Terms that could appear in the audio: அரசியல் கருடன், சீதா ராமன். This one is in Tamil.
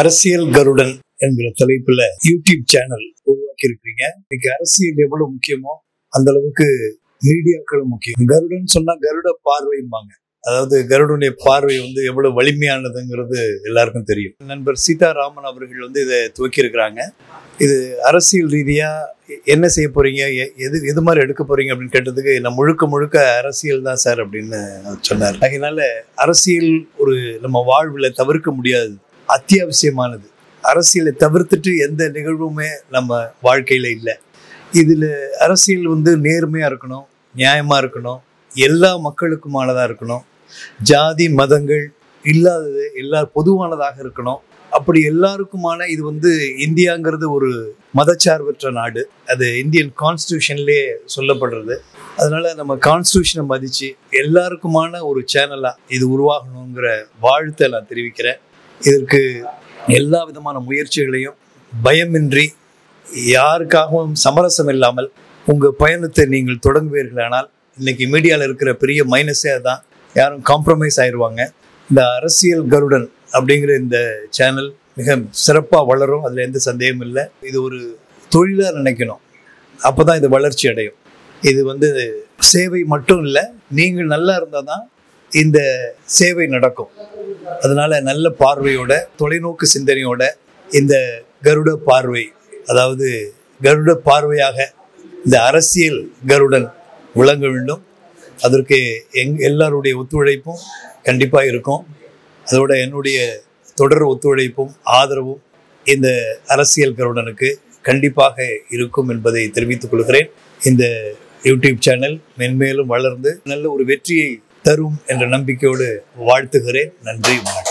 அரசியல் கருடன் என்கிற தலைப்புல யூடியூப் சேனல் உருவாக்கி இருக்கீங்க. இன்னைக்கு அரசியல் எவ்வளவு முக்கியமோ அந்த அளவுக்கு மீடியாக்களும் முக்கியம். கருடன் சொன்னா கருட பார்வைம்பாங்க. அதாவது கருடனுடைய பார்வை வந்து எவ்வளவு வலிமையானதுங்கிறது எல்லாருக்கும் தெரியும். நண்பர் சீதா ராமன் அவர்கள் வந்து இதை துவக்கி இருக்கிறாங்க. இது அரசியல் ரீதியா என்ன செய்ய போறீங்க, எது மாதிரி எடுக்க போறீங்க அப்படின்னு கேட்டதுக்கு நான் முழுக்க அரசியல் தான் சார் அப்படின்னு சொன்னார். அதனால அரசியல் ஒரு நம்ம வாழ்வில் தவிர்க்க முடியாது, அத்தியாவசியமானது. அரசியலை தவிர்த்துட்டு எந்த நிகழ்வுமே நம்ம வாழ்க்கையில இல்லை. இதுல அரசியல் வந்து நேர்மையா இருக்கணும், நியாயமா இருக்கணும், எல்லா மக்களுக்குமானதா இருக்கணும், ஜாதி மதங்கள் இல்லாதது எல்லாரும் பொதுவானதாக இருக்கணும். அப்படி எல்லாருக்குமான இது வந்து இந்தியாங்கிறது ஒரு மதச்சார்பற்ற நாடு. அது இந்தியன் கான்ஸ்டியூஷன்லேயே சொல்லப்படுறது. அதனால நம்ம கான்ஸ்டியூஷனை மதிச்சு எல்லாருக்குமான ஒரு சேனலா இது உருவாகணுங்கிற வாழ்த்தை நான் தெரிவிக்கிறேன். இதற்கு எல்லா விதமான முயற்சிகளையும் பயமின்றி, யாருக்காகவும் சமரசம் இல்லாமல் உங்க பயணத்தை நீங்கள் தொடங்குவீர்களானால், இன்னைக்கு மீடியாவில் இருக்கிற பெரிய மைனஸே தான், யாரும் காம்ப்ரமைஸ் ஆயிடுவாங்க. இந்த அரசியல் கருடன் அப்படிங்கிற இந்த சேனல் மிக சிறப்பாக வளரும், அதில் எந்த சந்தேகமும் இல்லை. இது ஒரு தொழிலாக நினைக்கணும், அப்போ தான் இது வளர்ச்சி அடையும். இது வந்து சேவை மட்டும் இல்லை, நீங்கள் நல்லா இருந்தால் தான் இந்த சேவை நடக்கும். அதனால நல்ல பார்வையோட, தொலைநோக்கு சிந்தனையோட இந்த கருட பார்வை, அதாவது கருட பார்வையாக இந்த அரசியல் கருடன் விளங்க வேண்டும். அதற்கு எல்லாருடைய ஒத்துழைப்பும் கண்டிப்பாக இருக்கும். அதோட என்னுடைய தொடர் ஒத்துழைப்பும் ஆதரவும் இந்த அரசியல் கருடனுக்கு கண்டிப்பாக இருக்கும் என்பதை தெரிவித்துக் கொள்கிறேன். இந்த யூடியூப் சேனல் மென்மேலும் வளர்ந்து நல்ல ஒரு வெற்றியை தரும் என்ற நம்பிக்கையோடு வாழ்த்துகிறேன். நன்றி, வணக்கம்.